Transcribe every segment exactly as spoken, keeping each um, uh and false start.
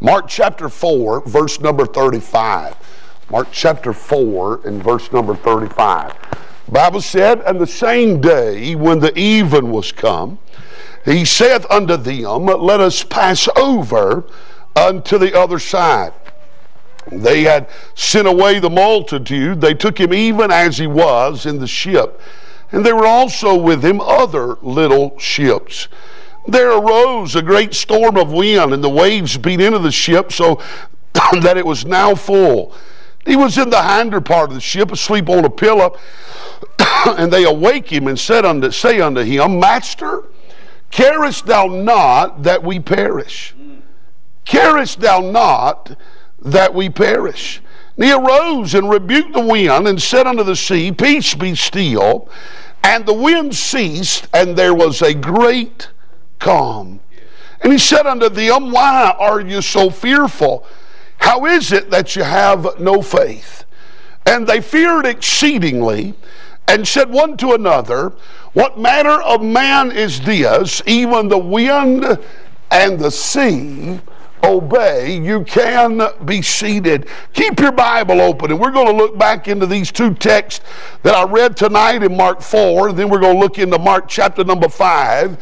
Mark chapter four, verse number thirty-five. Mark chapter four and verse number thirty-five. The Bible said, and the same day when the even was come, he saith unto them, let us pass over unto the other side. They had sent away the multitude. They took him even as he was in the ship. And there were also with him other little ships. There arose a great storm of wind, and the waves beat into the ship, so that it was now full. He was in the hinder part of the ship, asleep on a pillow. And they awake him and said unto, say unto him, Master, carest thou not that we perish? Carest thou not that we perish? And he arose and rebuked the wind and said unto the sea, Peace, be still. And the wind ceased, and there was a great calm. And he said unto them, Why are you so fearful? How is it that you have no faith? And they feared exceedingly, and said one to another, What manner of man is this? Even the wind and the sea obey. You can be seated. Keep your Bible open, and we're going to look back into these two texts that I read tonight in Mark four, and then we're going to look into Mark chapter number five.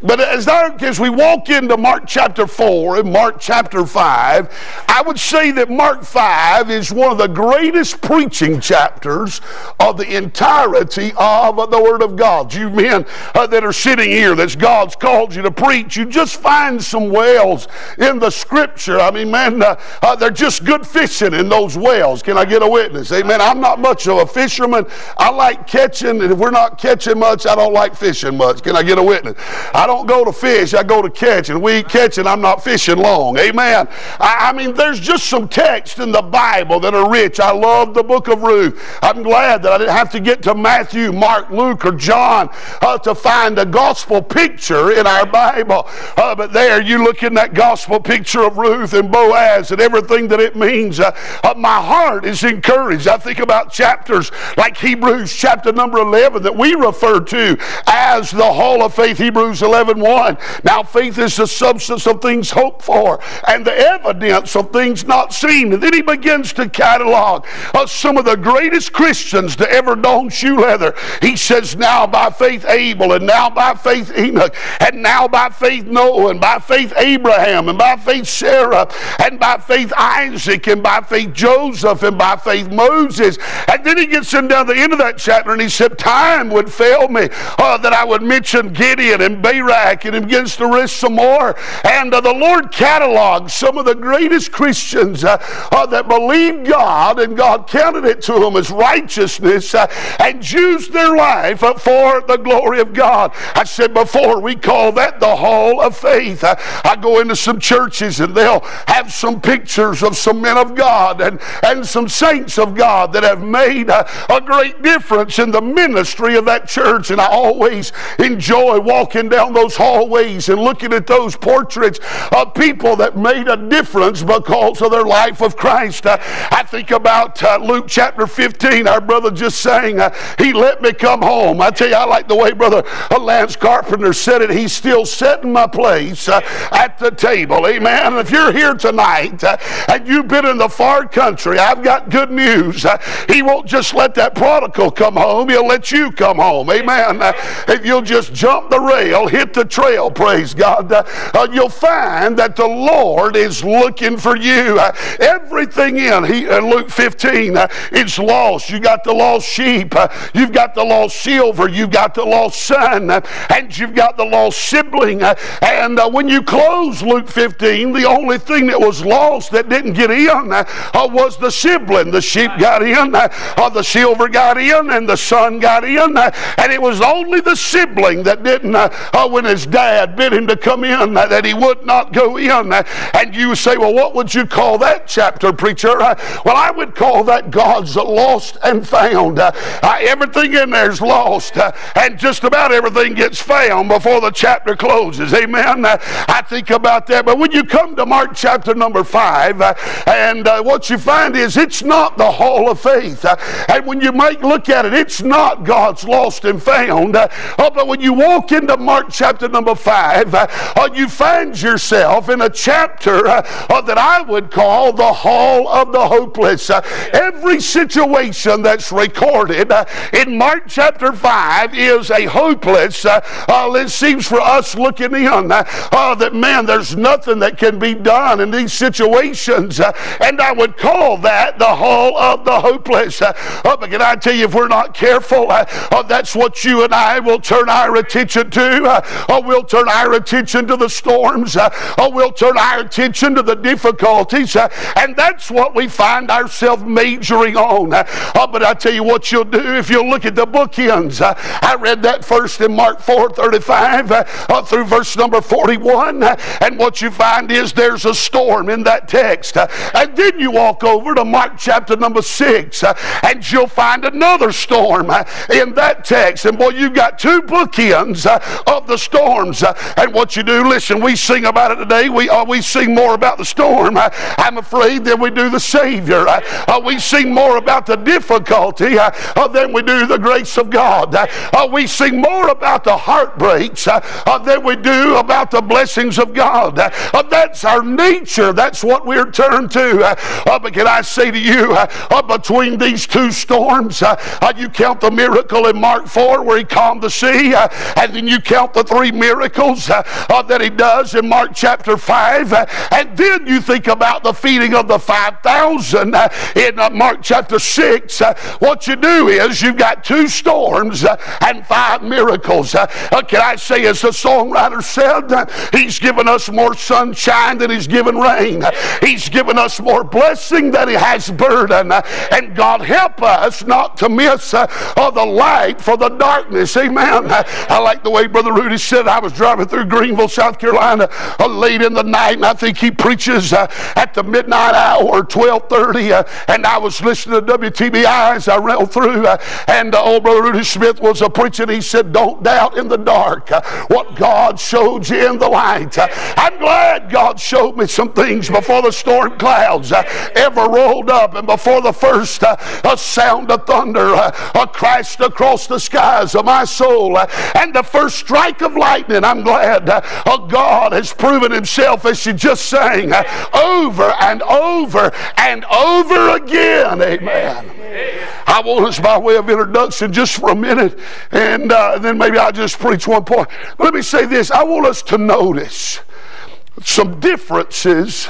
But as, our, as we walk into Mark chapter four and Mark chapter five, I would say that Mark five is one of the greatest preaching chapters of the entirety of the Word of God. You men uh, that are sitting here, that's God's called you to preach, you just find some wells in the Scripture. I mean, man, uh, uh, they're just good fishing in those wells. Can I get a witness? Amen. I'm not much of a fisherman. I like catching, and if we're not catching much, I don't like fishing much. Can I get a witness? I I don't go to fish, I go to catch, and we ain't catching, I'm not fishing long. Amen. I, I mean, there's just some texts in the Bible that are rich. I love the book of Ruth. I'm glad that I didn't have to get to Matthew, Mark, Luke, or John uh, to find a gospel picture in our Bible. Uh, but there, you look in that gospel picture of Ruth and Boaz and everything that it means. Uh, uh, my heart is encouraged. I think about chapters like Hebrews chapter number eleven that we refer to as the Hall of Faith, Hebrews eleven. one. Now faith is the substance of things hoped for and the evidence of things not seen. And then he begins to catalog uh, some of the greatest Christians to ever don shoe leather. He says, now by faith Abel, and now by faith Enoch, and now by faith Noah, and by faith Abraham, and by faith Sarah, and by faith Isaac, and by faith Joseph, and by faith Moses. And then he gets in down the end of that chapter and he said, time would fail me uh, that I would mention Gideon and Baruch. And he begins to risk some more. And uh, the Lord catalogs some of the greatest Christians uh, uh, that believed God, and God counted it to them as righteousness uh, and used their life uh, for the glory of God. I said before, we call that the Hall of Faith. Uh, I go into some churches and they'll have some pictures of some men of God and, and some saints of God that have made uh, a great difference in the ministry of that church. And I always enjoy walking down the those hallways and looking at those portraits of people that made a difference because of their life of Christ. Uh, I think about uh, Luke chapter fifteen. Our brother just sang, uh, He Let Me Come Home. I tell you, I like the way brother uh, Lance Carpenter said it. He's still setting my place uh, at the table. Amen. And if you're here tonight uh, and you've been in the far country, I've got good news. Uh, he won't just let that prodigal come home. He'll let you come home. Amen. Uh, if you'll just jump the rail, hit the trail, praise God, uh, uh, you'll find that the Lord is looking for you. Uh, everything in he, uh, Luke fifteen uh, is lost. You got the lost sheep, uh, you've got the lost silver, you've got the lost son, uh, and you've got the lost sibling. Uh, and uh, when you close Luke fifteen, the only thing that was lost that didn't get in uh, uh, was the sibling. The sheep got in, uh, uh, the silver got in, and the son got in, uh, and it was only the sibling that didn't uh, uh, when his dad bid him to come in, uh, that he would not go in. Uh, and you say, well, what would you call that chapter, preacher? Uh, well, I would call that God's lost and found. Uh, uh, everything in there is lost, uh, and just about everything gets found before the chapter closes. Amen? Uh, I think about that. But when you come to Mark chapter number five, uh, and uh, what you find is it's not the Hall of Faith. Uh, and when you might look at it, it's not God's lost and found. Uh, oh, but when you walk into Mark chapter number five, uh, you find yourself in a chapter uh, that I would call the Hall of the Hopeless. Uh, every situation that's recorded uh, in Mark chapter five is a hopeless. Uh, uh, it seems for us looking in uh, uh, that, man, there's nothing that can be done in these situations. Uh, and I would call that the Hall of the Hopeless. Uh, uh, but can I tell you, if we're not careful, uh, uh, that's what you and I will turn our attention to. Uh, uh, we'll turn our attention to the storms. Uh, uh, we'll turn our attention to the difficulties. Uh, and that's what we find ourselves majoring on. Uh, uh, but I tell you what you'll do if you'll look at the bookends. Uh, I read that first in Mark four thirty-five uh, uh, through verse number forty-one. Uh, and what you find is there's a storm in that text. Uh, and then you walk over to Mark chapter number six. Uh, and you'll find another storm uh, in that text. And boy, you've got two bookends uh, of the storms. Uh, and what you do, listen, we sing about it today. We uh, we sing more about the storm, uh, I'm afraid, than we do the Savior. Uh, uh, we sing more about the difficulty uh, uh, than we do the grace of God. Uh, uh, we sing more about the heartbreaks uh, uh, than we do about the blessings of God. Uh, uh, that's our nature. That's what we're turned to. Uh, uh, but can I say to you, uh, uh, between these two storms, uh, uh, you count the miracle in Mark four where he calmed the sea, uh, and then you count the three miracles uh, uh, that he does in Mark chapter five, uh, and then you think about the feeding of the five thousand uh, in uh, Mark chapter six. Uh, what you do is you've got two storms uh, and five miracles. Uh, uh, can I say, as the songwriter said, uh, he's given us more sunshine than he's given rain. Uh, he's given us more blessing than he has burden. Uh, and God help us not to miss uh, uh, the light for the darkness. Amen. Uh, I like the way Brother Rudy said. I was driving through Greenville, South Carolina uh, late in the night, and I think he preaches uh, at the midnight hour, twelve thirty, uh, and I was listening to W T B I as I railed through, uh, and uh, old Brother Rudy Smith was a preaching. He said, don't doubt in the dark uh, what God showed you in the light. Uh, I'm glad God showed me some things before the storm clouds uh, ever rolled up, and before the first uh, a sound of thunder uh, uh, crashed across the skies of my soul, uh, and the first strike of lightning. I'm glad uh, uh, God has proven himself, as she just sang, uh, over and over and over again. Amen. I want us, by way of introduction, just for a minute, and uh, then maybe I'll just preach one point. But let me say this. I want us to notice some differences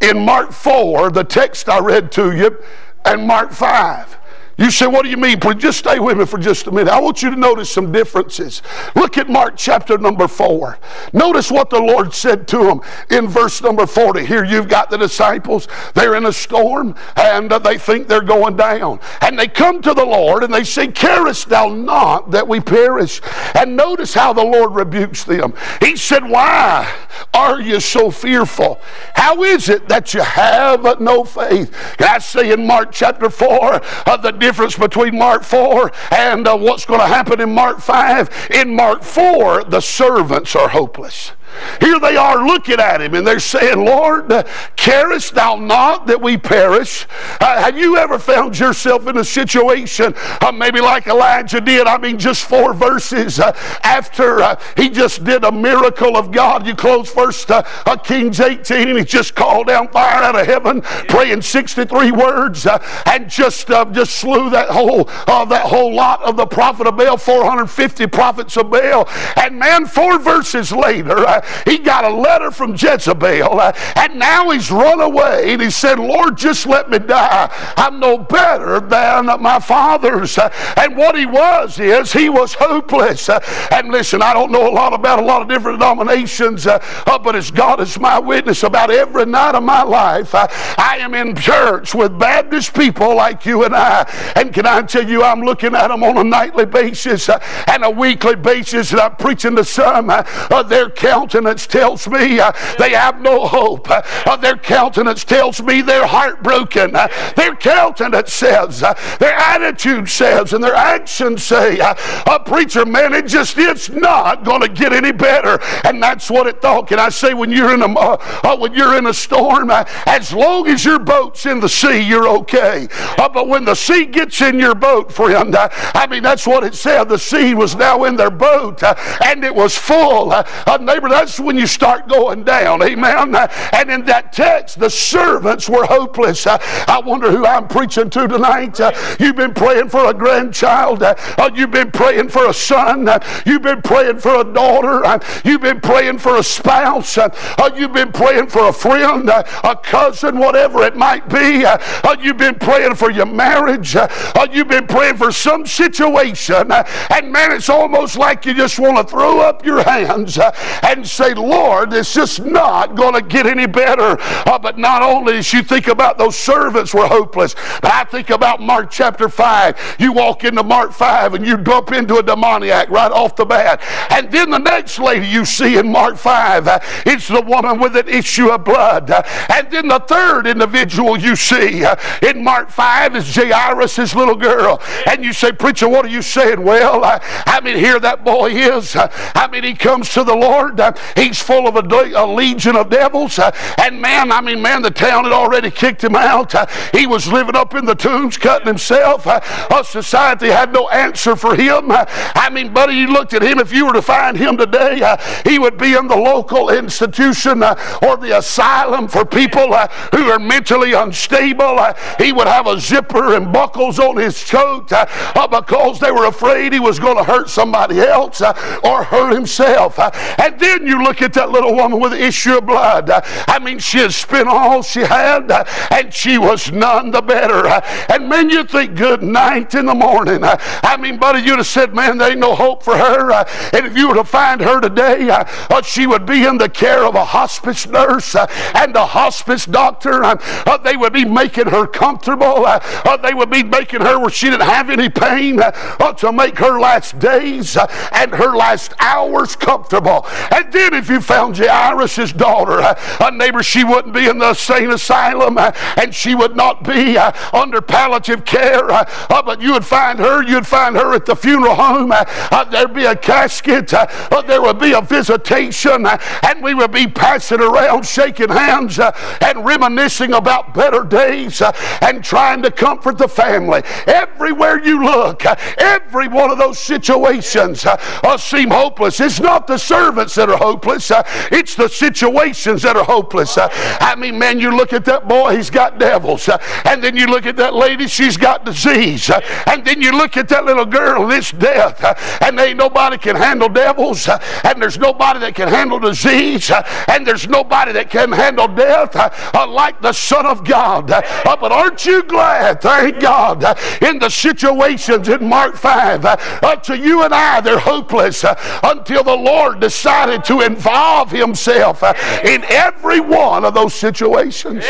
in Mark four, the text I read to you, and Mark five. You say, what do you mean? Just stay with me for just a minute. I want you to notice some differences. Look at Mark chapter number four. Notice what the Lord said to them in verse number forty. Here you've got the disciples. They're in a storm, and they think they're going down. And they come to the Lord, and they say, carest thou not that we perish? And notice how the Lord rebukes them. He said, why are you so fearful? How is it that you have no faith? Can I say, in Mark chapter four, of the difference between Mark four and uh, what's going to happen in Mark five. In Mark four, the servants are hopeless. Here they are looking at him, and they're saying, Lord, carest thou not that we perish? Uh, have you ever found yourself in a situation uh, maybe like Elijah did? I mean, just four verses uh, after uh, he just did a miracle of God. You close first uh, uh, Kings eighteen, and he just called down fire out of heaven, praying sixty-three words, uh, and just uh, just slew that whole uh, that whole lot of the prophet of Baal, four hundred fifty prophets of Baal. And man, four verses later, uh, he got a letter from Jezebel, uh, and now he's run away, and he said, Lord, just let me die. I'm no better than my fathers. Uh, and what he was is he was hopeless. Uh, and listen, I don't know a lot about a lot of different denominations, uh, uh, but as God is my witness, about every night of my life, uh, I am in church with Baptist people like you and I. And can I tell you, I'm looking at them on a nightly basis uh, and a weekly basis, and I'm preaching to some. Uh, uh, their count countenance tells me uh, they have no hope. Uh, their countenance tells me they're heartbroken. Uh, their countenance says, uh, their attitude says, and their actions say, uh, uh, preacher, man, it just, it's not going to get any better. And that's what it thought. Can I say, when you're in a, uh, uh, when you're in a storm, uh, as long as your boat's in the sea, you're okay. Uh, but when the sea gets in your boat, friend, uh, I mean, that's what it said. The sea was now in their boat, uh, and it was full. Uh, uh, neighbor, that's when you start going down. Amen. Uh, and in that text, the servants were hopeless. Uh, I wonder who I'm preaching to tonight. Uh, you've been praying for a grandchild. Uh, uh, you've been praying for a son. Uh, you've been praying for a daughter. Uh, you've been praying for a spouse. Uh, uh, you've been praying for a friend, uh, a cousin, whatever it might be. Uh, uh, you've been praying for your marriage. Uh, uh, you've been praying for some situation. Uh, and man, it's almost like you just want to throw up your hands uh, and say, Lord, it's just not going to get any better. Uh, but not only as you think about those servants were hopeless, but I think about Mark chapter five. You walk into Mark five and you bump into a demoniac right off the bat. And then the next lady you see in Mark five, uh, it's the woman with an issue of blood. Uh, and then the third individual you see uh, in Mark five is Jairus, his little girl. And you say, preacher, what are you saying? Well, uh, I mean, here that boy is. Uh, I mean, he comes to the Lord. Uh, he's full of a, a legion of devils. Uh, and man, I mean, man, the town had already kicked him out. Uh, he was living up in the tombs, cutting himself. Uh, uh, society had no answer for him. Uh, I mean, buddy, you looked at him. If you were to find him today, uh, he would be in the local institution uh, or the asylum for people uh, who are mentally unstable. Uh, he would have a zipper and buckles on his coat uh, uh, because they were afraid he was going to hurt somebody else uh, or hurt himself. Uh, and then you look at that little woman with the issue of blood. Uh, I mean, she had spent all she had uh, and she was none the better. Uh, and man, you think good night in the morning. Uh, I mean, buddy, you'd have said, man, there ain't no hope for her. Uh, and if you were to find her today, uh, uh, she would be in the care of a hospice nurse uh, and a hospice doctor. Uh, uh, they would be making her comfortable. Uh, uh, they would be making her where she didn't have any pain uh, uh, to make her last days uh, and her last hours comfortable. And then if you found Jairus' daughter, uh, uh, neighbor, she wouldn't be in the sane asylum uh, and she would not be uh, under palliative care. Uh, uh, but you would find her, you'd find her at the funeral home. Uh, uh, there'd be a casket. Uh, uh, there would be a visitation. Uh, and we would be passing around, shaking hands uh, and reminiscing about better days uh, and trying to comfort the family. Everywhere you look, uh, every one of those situations uh, uh, seem hopeless. It's not the servants that are hopeless. Uh, it's the situations that are hopeless. Uh, I mean, man, you look at that boy, he's got devils. Uh, and then you look at that lady, she's got disease. Uh, and then you look at that little girl, it's death. Uh, and ain't nobody can handle devils. Uh, and there's nobody that can handle disease. Uh, and there's nobody that can handle death uh, uh, like the Son of God. Uh, uh, but aren't you glad, thank God, uh, in the situations in Mark five, uh, uh, to you and I, they're hopeless uh, until the Lord decided to involve himself uh, in every one of those situations.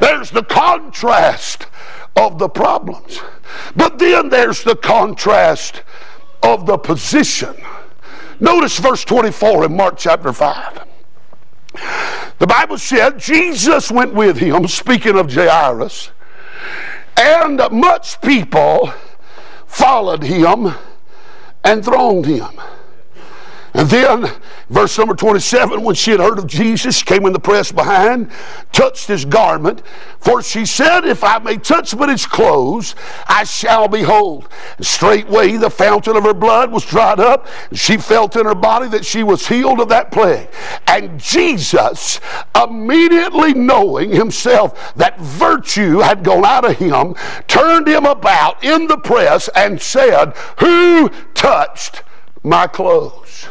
There's the contrast of the problems. But then there's the contrast of the position. Notice verse twenty-four in Mark chapter five. The Bible said, Jesus went with him, speaking of Jairus, and much people followed him and thronged him. And then, verse number twenty-seven, when she had heard of Jesus, came in the press behind, touched his garment, for she said, if I may touch but his clothes, I shall be whole. And straightway the fountain of her blood was dried up, and she felt in her body that she was healed of that plague. And Jesus, immediately knowing himself that virtue had gone out of him, turned him about in the press and said, who touched my clothes?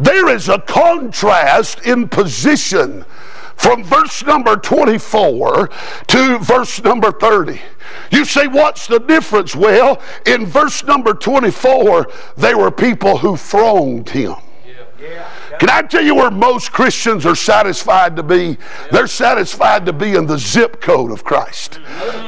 There is a contrast in position from verse number twenty-four to verse number thirty. You say, what's the difference? Well, in verse number twenty-four, there were people who thronged him. Can I tell you where most Christians are satisfied to be? They're satisfied to be in the zip code of Christ.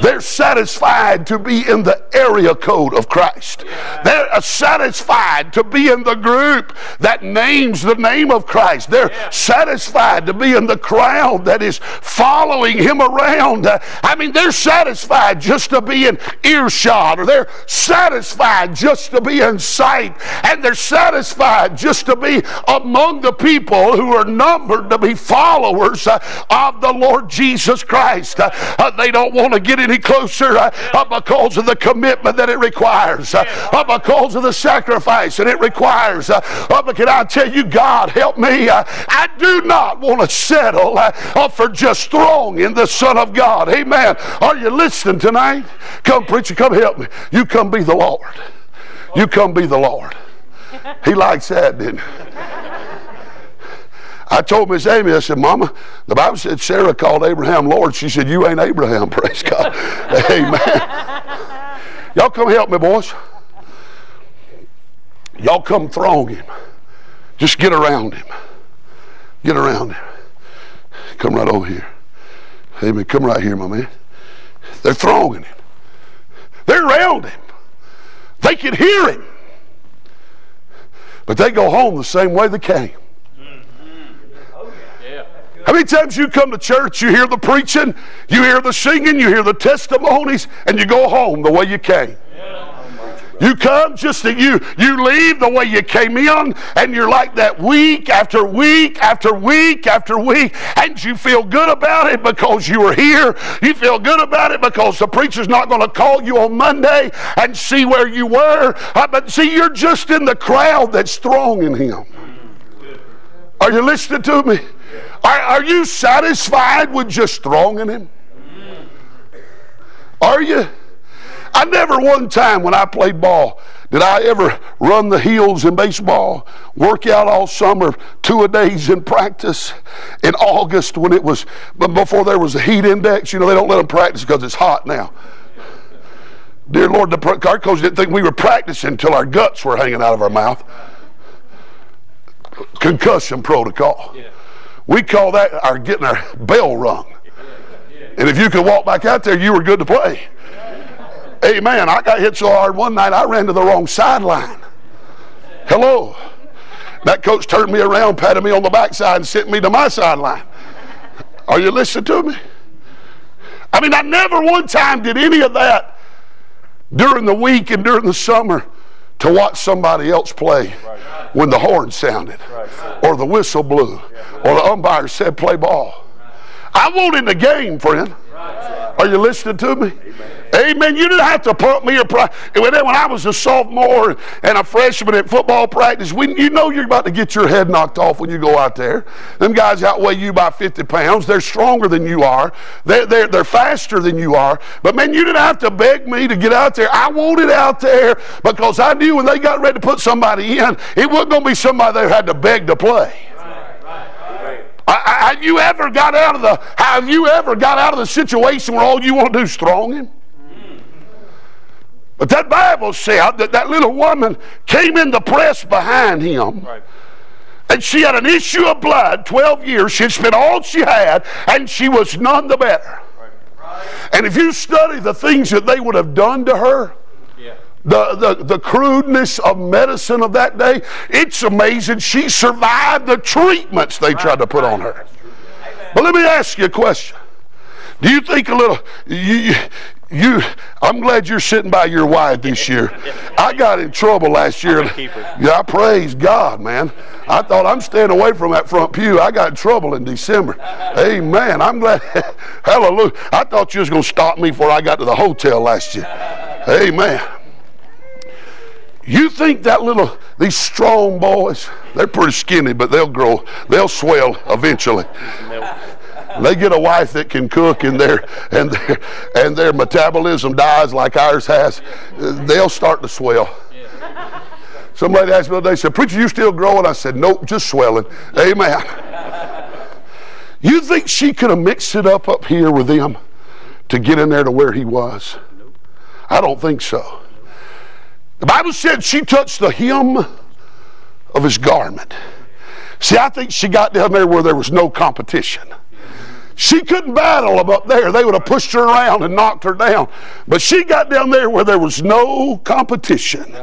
They're satisfied to be in the area code of Christ. They're satisfied to be in the group that names the name of Christ. They're satisfied to be in the crowd that is following him around. I mean, they're satisfied just to be in earshot, or they're satisfied just to be in sight, and they're satisfied just to be among the people who are numbered to be followers uh, of the Lord Jesus Christ. Uh, uh, they don't want to get any closer uh, uh, because of the commitment that it requires, uh, uh, because of the sacrifice that it requires. Uh, uh, but can I tell you, God help me, uh, I do not want to settle uh, uh, for just throwing in the Son of God. Amen. Are you listening tonight? Come preacher, come help me. You come be the Lord. You come be the Lord. He likes that, didn't he? I told Miss Amy, I said, Mama, the Bible said Sarah called Abraham Lord. She said, you ain't Abraham, praise God. Amen. Y'all come help me, boys. Y'all come throng him. Just get around him. Get around him. Come right over here. Amen. Come right here, my man. They're thronging him. They're around him. They can hear him. But they go home the same way they came. How many times you come to church, you hear the preaching, you hear the singing, you hear the testimonies, and you go home the way you came? You come just that you you leave the way you came in, and you're like that week after week after week after week, and you feel good about it because you were here. You feel good about it because the preacher's not going to call you on Monday and see where you were. But see, you're just in the crowd that's thronging him. Are you listening to me? Are, are you satisfied with just thronging him? Are you? I never one time when I played ball did I ever run the hills in baseball, work out all summer, two-a-days in practice. In August when it was, before there was a heat index, you know, they don't let them practice because it's hot now. Dear Lord, the, our coach didn't think we were practicing until our guts were hanging out of our mouth. Concussion protocol. We call that our getting our bell rung. And if you could walk back out there, you were good to play. Amen. I got hit so hard one night I ran to the wrong sideline. Hello. That coach turned me around, patted me on the backside, and sent me to my sideline. Are you listening to me? I mean, I never one time did any of that during the week and during the summer to watch somebody else play when the horn sounded or the whistle blew or the umpire said play ball. I wanted the game, friend. Are you listening to me? Amen. You didn't have to pump me or pride. When I was a sophomore and a freshman at football practice, when you know you're about to get your head knocked off when you go out there. Them guys outweigh you by fifty pounds. They're stronger than you are. They're, they're, they're faster than you are. But, man, you didn't have to beg me to get out there. I wanted out there because I knew when they got ready to put somebody in, it wasn't going to be somebody they had to beg to play. I, I, have you ever got out of the? Have you ever got out of the situation where all you want to do is throng him? But that Bible said that that little woman came in the press behind him. Right. And she had an issue of blood, twelve years. She had spent all she had, and she was none the better. Right. Right. And if you study the things that they would have done to her, yeah. the, the, the crudeness of medicine of that day, it's amazing she survived the treatments they right. tried to put right. on her. But let me ask you a question. Do you think a little... You, you, You, I'm glad you're sitting by your wife this year. I got in trouble last year. Yeah, I praise God, man. I thought I'm staying away from that front pew. I got in trouble in December. Amen. I'm glad. Hallelujah. I thought you was going to stop me before I got to the hotel last year. Amen. You think that little, these strong boys, they're pretty skinny, but they'll grow. They'll swell eventually. They get a wife that can cook, and their and their and their metabolism dies like ours has. They'll start to swell. Somebody asked me the other day, said, "Preacher, you still growing?" I said, "Nope, just swelling." Amen. You think she could have mixed it up up here with them to get in there to where he was? I don't think so. The Bible said she touched the hem of his garment. See, I think she got down there where there was no competition. She couldn't battle them up there. They would have pushed her around and knocked her down. But she got down there where there was no competition.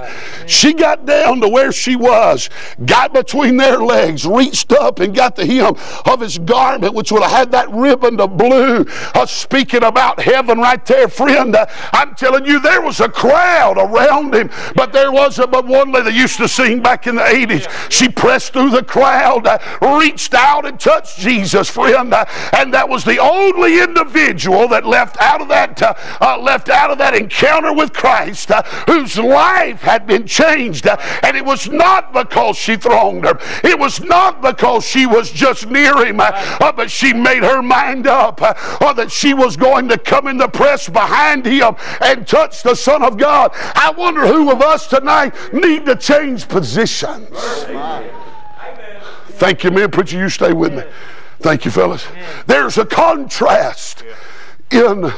She got down to where she was, got between their legs, reached up and got the hem of his garment, which would have had that ribbon of blue. Uh, speaking about heaven right there, friend. Uh, I'm telling you, there was a crowd around him, but there wasn't but one lady that used to sing back in the eighties. She pressed through the crowd, uh, reached out and touched Jesus, friend. Uh, and that was the only individual that left out of that uh, uh, left out of that encounter with Christ uh, whose life had been changed, uh, and it was not because she thronged him, it was not because she was just near him, uh, uh, but she made her mind up uh, or that she was going to come in the press behind him and touch the Son of God. I wonder who of us tonight need to change positions. Amen. Thank you, man. Preacher, you stay with me. Thank you, fellas. There's a contrast in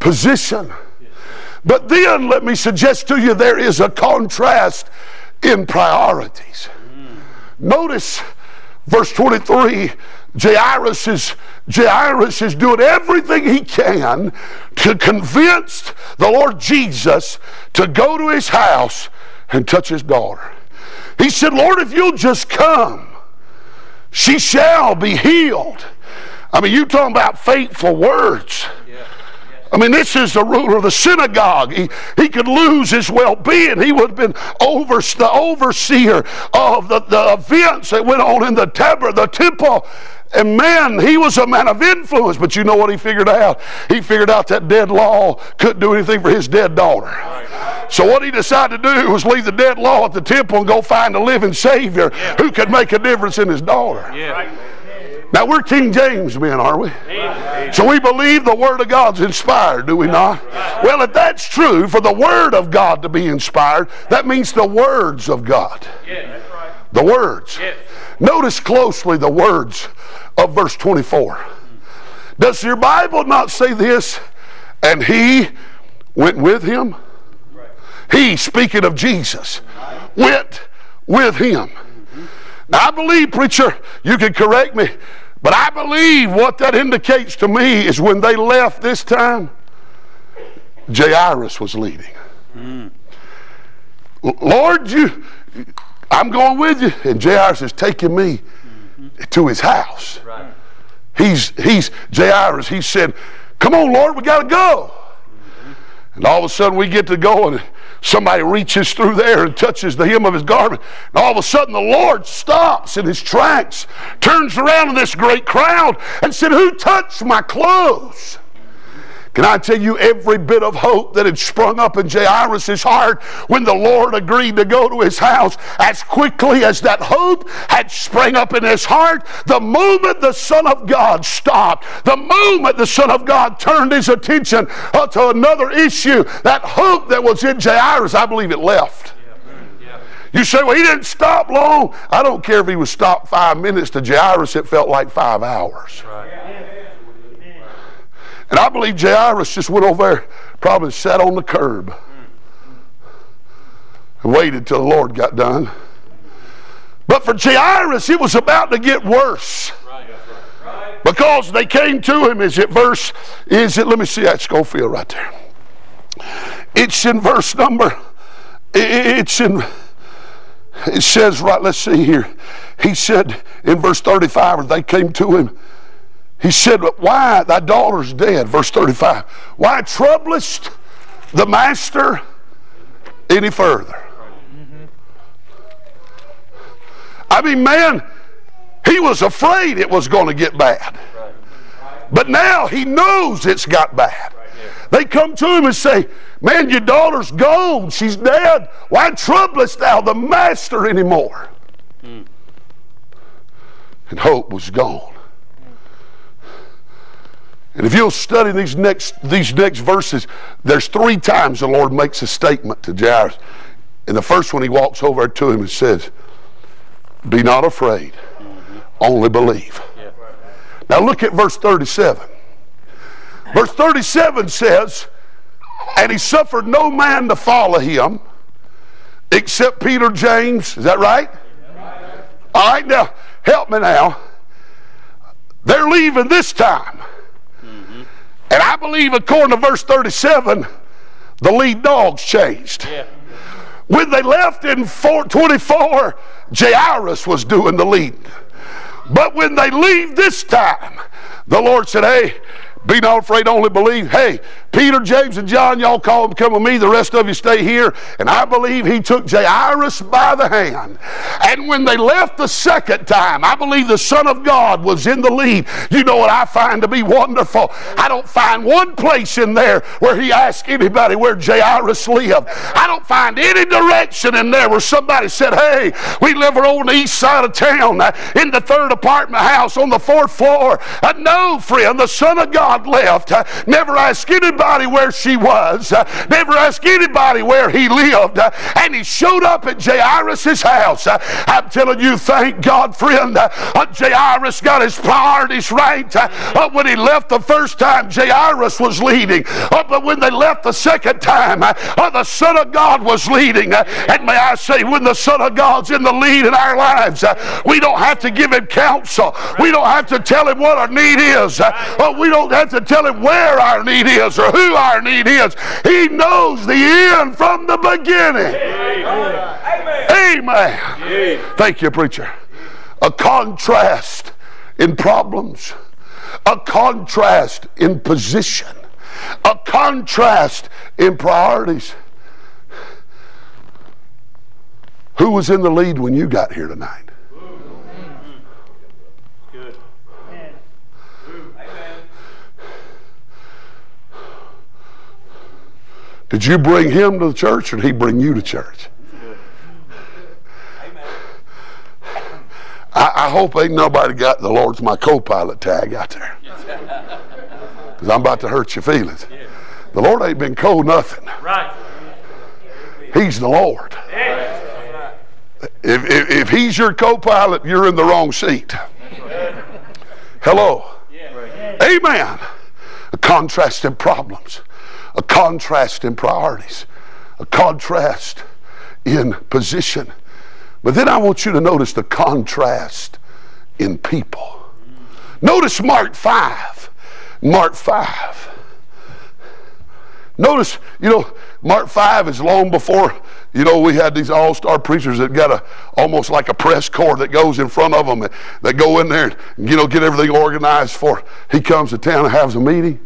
position. But then let me suggest to you there is a contrast in priorities. Notice verse twenty-three. Jairus is, Jairus is doing everything he can to convince the Lord Jesus to go to his house and touch his daughter. He said, Lord, if you'll just come, she shall be healed. I mean, you're talking about faithful words. Yeah. I mean, this is the ruler of the synagogue. He, he could lose his well-being. He would have been over, the overseer of the, the events that went on in the, tab- the temple. And man, he was a man of influence. But you know what he figured out? He figured out that dead law couldn't do anything for his dead daughter. Right. So what he decided to do was leave the dead law at the temple and go find a living Savior yeah. who could make a difference in his daughter. Yeah. Right. Now, we're King James men, aren't we? Amen. So we believe the Word of God's inspired, do we not? Well, if that's true, for the Word of God to be inspired, that means the words of God. Yes. The words. Yes. Notice closely the words of verse twenty-four. Does your Bible not say this? And he went with him? He, speaking of Jesus, went with him. Now, I believe, preacher, you can correct me, but I believe what that indicates to me is when they left this time, Jairus was leading. Mm. Lord, you, I'm going with you. And Jairus is taking me mm-hmm. to his house. Right. He's, he's, Jairus, he said, come on, Lord, we got to go. Mm-hmm. And all of a sudden we get to go and somebody reaches through there and touches the hem of his garment. And all of a sudden the Lord stops in his tracks, turns around in this great crowd and said, who touched my clothes? Can I tell you every bit of hope that had sprung up in Jairus' heart when the Lord agreed to go to his house? As quickly as that hope had sprang up in his heart, the moment the Son of God stopped, the moment the Son of God turned his attention to another issue, that hope that was in Jairus, I believe it left. You say, well, he didn't stop long. I don't care if he was stopped five minutes. To Jairus, it felt like five hours. Right. And I believe Jairus just went over there, probably sat on the curb and waited till the Lord got done. But for Jairus, it was about to get worse. Because they came to him, is it verse, is it, let me see, that's Schofield right there. It's in verse number, it's in, it says right, let's see here. He said in verse thirty-five, when they came to him, he said, why, thy daughter's dead, verse thirty-five. Why troublest the master any further? Mm-hmm. I mean, man, he was afraid it was going to get bad. But now he knows it's got bad. They come to him and say, man, your daughter's gone. She's dead. Why troublest thou the master anymore? Mm. And hope was gone. And if you'll study these next, these next verses, there's three times the Lord makes a statement to Jairus. And the first one, he walks over to him and says, be not afraid, only believe. Yeah. Now look at verse thirty-seven. Verse thirty-seven says, and he suffered no man to follow him except Peter, James. Is that right? All right, now, help me now, they're leaving this time. Mm-hmm. And I believe according to verse thirty-seven, the lead dogs changed. Yeah. When they left in four twenty-four, Jairus was doing the lead. But when they leave this time, the Lord said, hey, be not afraid, only believe. Hey, Peter, James, and John, y'all call them, come with me. The rest of you stay here. And I believe he took Jairus by the hand. And when they left the second time, I believe the Son of God was in the lead. You know what I find to be wonderful? I don't find one place in there where he asked anybody where Jairus lived. I don't find any direction in there where somebody said, hey, we live on the east side of town in the third apartment house on the fourth floor. Uh, no, friend, the Son of God left, uh, never asked anybody where she was, uh, never asked anybody where he lived, uh, and he showed up at Jairus' house. Uh, I'm telling you, thank God, friend, uh, uh, Jairus got his priorities right. Uh, uh, when he left the first time, Jairus was leading, uh, but when they left the second time, uh, uh, the Son of God was leading. Uh, and may I say, when the Son of God's in the lead in our lives, uh, we don't have to give him counsel. We don't have to tell him what our need is. Uh, uh, we don't have to tell him where our need is or who our need is. He knows the end from the beginning. Amen. Amen. Amen. Thank you, preacher. A contrast in problems, a contrast in position, a contrast in priorities. Who was in the lead when you got here tonight? Did you bring him to the church or did he bring you to church? I, I hope ain't nobody got the Lord's my co-pilot tag out there, because I'm about to hurt your feelings. The Lord ain't been cold nothing. He's the Lord. If, if, if he's your co-pilot, you're in the wrong seat. Hello. Amen. The contrast in problems, a contrast in priorities, a contrast in position. But then I want you to notice the contrast in people. Notice Mark five. Mark five. Notice, you know, Mark five is long before, you know, we had these all-star preachers that got a almost like a press corps that goes in front of them and they go in there and, you know, get everything organized for, he comes to town and has a meeting.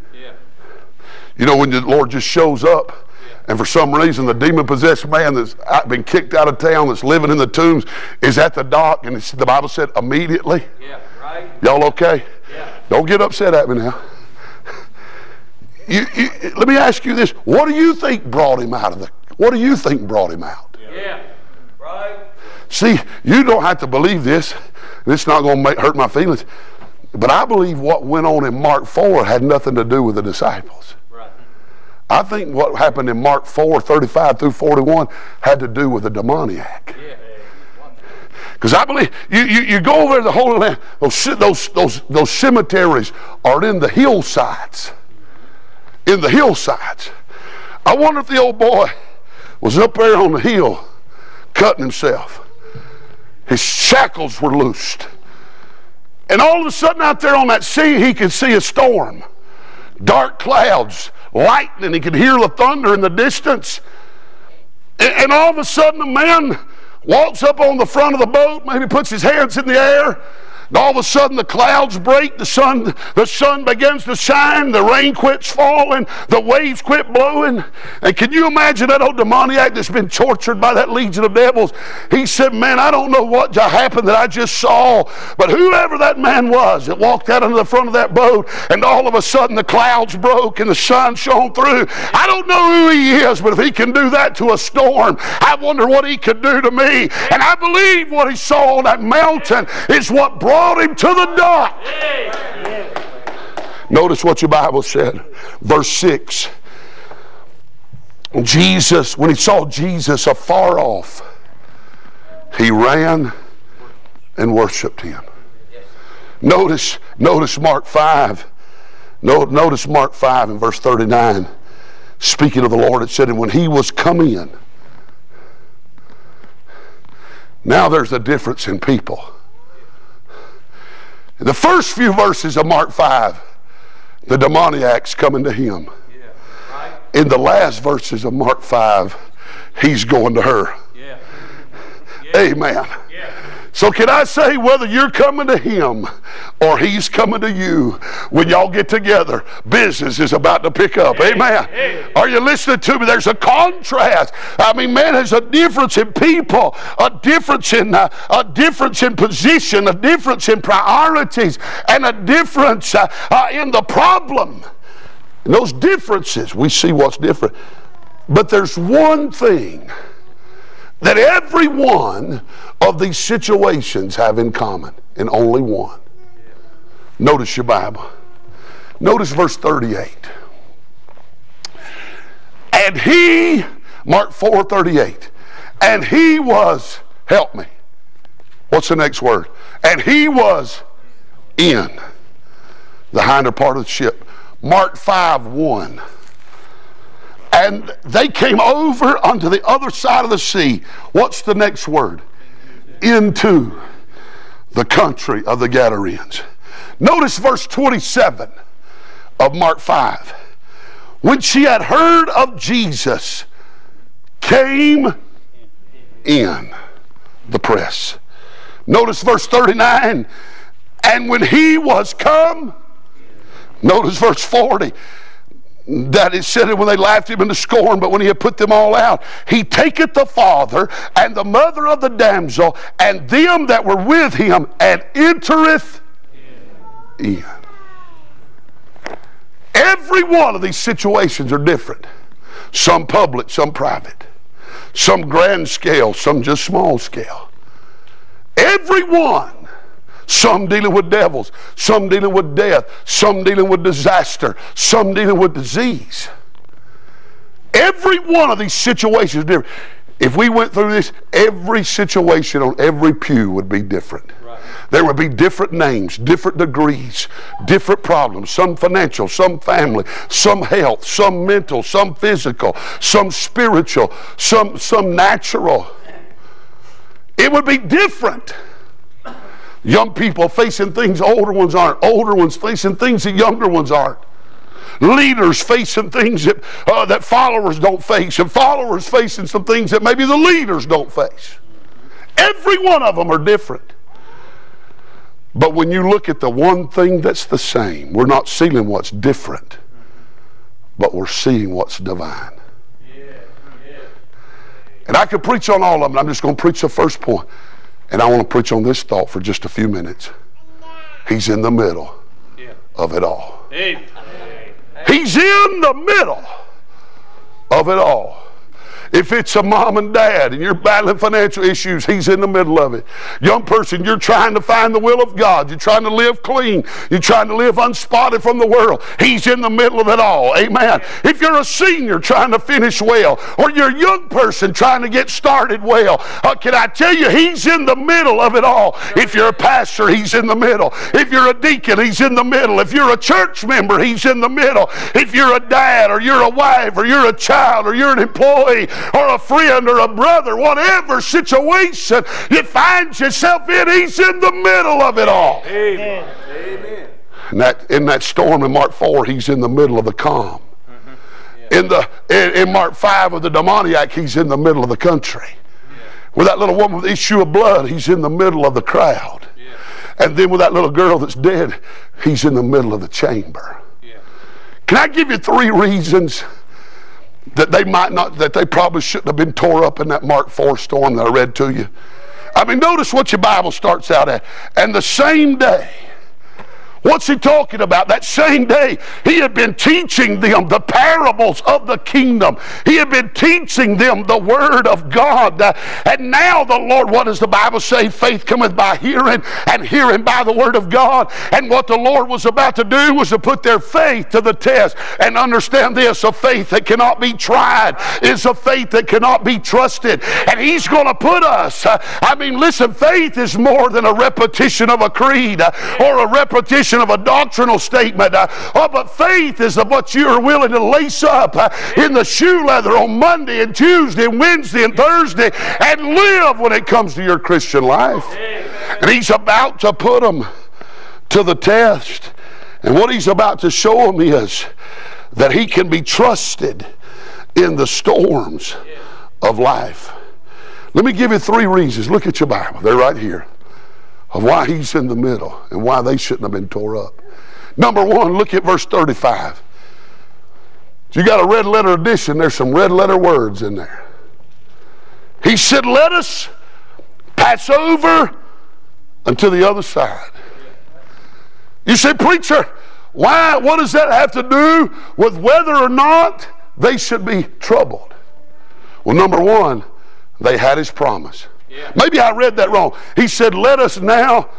You know, when the Lord just shows up, and for some reason the demon-possessed man that's been kicked out of town, that's living in the tombs, is at the dock, and it's, the Bible said immediately. Yeah, right. Y'all okay? Yeah. Don't get upset at me now. You, you, let me ask you this. What do you think brought him out of the... What do you think brought him out? Yeah, yeah. Right. See, you don't have to believe this. It's not going to hurt my feelings. But I believe what went on in Mark four had nothing to do with the disciples. Right. I think what happened in Mark four, thirty-five through forty-one had to do with the demoniac. Because yeah. I believe, you, you, you go over the Holy Land, those, those, those, those cemeteries are in the hillsides. In the hillsides. I wonder if the old boy was up there on the hill cutting himself. His shackles were loosed. And all of a sudden out there on that sea, he could see a storm. Dark clouds, lightning. He could hear the thunder in the distance. And, and all of a sudden a man walks up on the front of the boat, maybe puts his hands in the air, and all of a sudden the clouds break, the sun, the sun begins to shine, the rain quits falling, the waves quit blowing. And can you imagine that old demoniac that's been tortured by that legion of devils? He said, man, I don't know what happened that I just saw, but whoever that man was that walked out into the front of that boat, and all of a sudden the clouds broke and the sun shone through. I don't know who he is, but if he can do that to a storm, I wonder what he could do to me. And I believe what he saw on that mountain is what brought Brought him to the dock. Notice what your Bible said. Verse six. Jesus, when he saw Jesus afar off, he ran and worshiped him. Notice, notice Mark five. Notice Mark five in verse thirty-nine. Speaking of the Lord, it said, and when he was come in. Now there's a difference in people. The first few verses of Mark five, the demoniac's coming to him. In the last verses of Mark five, he's going to her. Yeah. Yeah. Amen. Yeah. So can I say, whether you're coming to him or he's coming to you, when y'all get together, business is about to pick up. Hey. Amen. Hey. Are you listening to me? There's a contrast. I mean, man, there's a difference in people, a difference in uh, a difference in position, a difference in priorities, and a difference uh, uh, in the problem. And those differences, we see what's different. But there's one thing that every one of these situations have in common, and only one. Notice your Bible. Notice verse thirty-eight. And he, Mark four thirty-eight, and he was, help me. What's the next word? And he was in the hinder part of the ship. Mark five one. And they came over unto the other side of the sea. What's the next word? Into the country of the Gadarenes. Notice verse twenty-seven of Mark five. When she had heard of Jesus, came in the press. Notice verse thirty-nine. And when he was come, notice verse forty. That it said it when they laughed him into scorn, but when he had put them all out, he taketh the father and the mother of the damsel and them that were with him, and entereth in. Every one of these situations are different. Some public, some private. Some grand scale, some just small scale. Every one. Some dealing with devils, some dealing with death, some dealing with disaster, some dealing with disease. Every one of these situations is different. If we went through this, every situation on every pew would be different. Right. There would be different names, different degrees, different problems, some financial, some family, some health, some mental, some physical, some spiritual, some, some natural. It would be different. Young people facing things older ones aren't. Older ones facing things that younger ones aren't. Leaders facing things that, uh, that followers don't face. And followers facing some things that maybe the leaders don't face. Every one of them are different. But when you look at the one thing that's the same, we're not seeing what's different, but we're seeing what's divine. Yeah, yeah. And I could preach on all of them. I'm just going to preach the first point. And I want to preach on this thought for just a few minutes. He's in the middle yeah. of it all. Hey. He's in the middle of it all. If it's a mom and dad and you're battling financial issues, he's in the middle of it. Young person, you're trying to find the will of God. You're trying to live clean. You're trying to live unspotted from the world. He's in the middle of it all. Amen. If you're a senior trying to finish well, or you're a young person trying to get started well, uh, can I tell you, he's in the middle of it all. If you're a pastor, he's in the middle. If you're a deacon, he's in the middle. If you're a church member, he's in the middle. If you're a dad, or you're a wife, or you're a child, or you're an employee, or a friend or a brother, whatever situation you find yourself in, he's in the middle of it all. Amen. Amen. And that, in that storm in Mark four, he's in the middle of the calm. Mm-hmm. Yeah. In, the, in, in Mark five of the demoniac, he's in the middle of the country. Yeah. With that little woman with the issue of blood, he's in the middle of the crowd. Yeah. And then with that little girl that's dead, he's in the middle of the chamber. Yeah. Can I give you three reasons that they might not, that they probably shouldn't have been tore up in that Mark four storm that I read to you? I mean, notice what your Bible starts out at. And the same day, what's he talking about? That same day, he had been teaching them the parables of the kingdom. He had been teaching them the word of God. And now the Lord, what does the Bible say? Faith cometh by hearing, and hearing by the word of God. And what the Lord was about to do was to put their faith to the test. And understand this, a faith that cannot be tried is a faith that cannot be trusted. And he's going to put us, I mean, listen, faith is more than a repetition of a creed or a repetition of a doctrinal statement. Uh, oh, but faith is the, what you are willing to lace up uh, in the shoe leather on Monday and Tuesday and Wednesday and Thursday and live when it comes to your Christian life. And he's about to put them to the test. And what he's about to show him is that he can be trusted in the storms of life. Let me give you three reasons. Look at your Bible. They're right here. Of why he's in the middle and why they shouldn't have been tore up. Number one, look at verse thirty-five. You got a red letter edition. There's some red letter words in there. He said, let us pass over unto the other side. You say, preacher, why? What does that have to do with whether or not they should be troubled? Well, number one, they had his promise. Yeah. Maybe I read that wrong. He said, let us now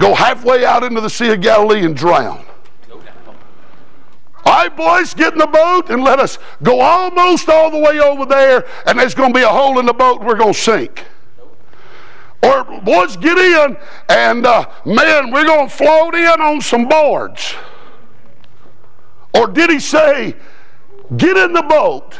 go halfway out into the Sea of Galilee and drown. All right, boys, get in the boat and let us go almost all the way over there, and there's going to be a hole in the boat and we're going to sink. Or, boys, get in and, uh, man, we're going to float in on some boards. Or did he say, get in the boat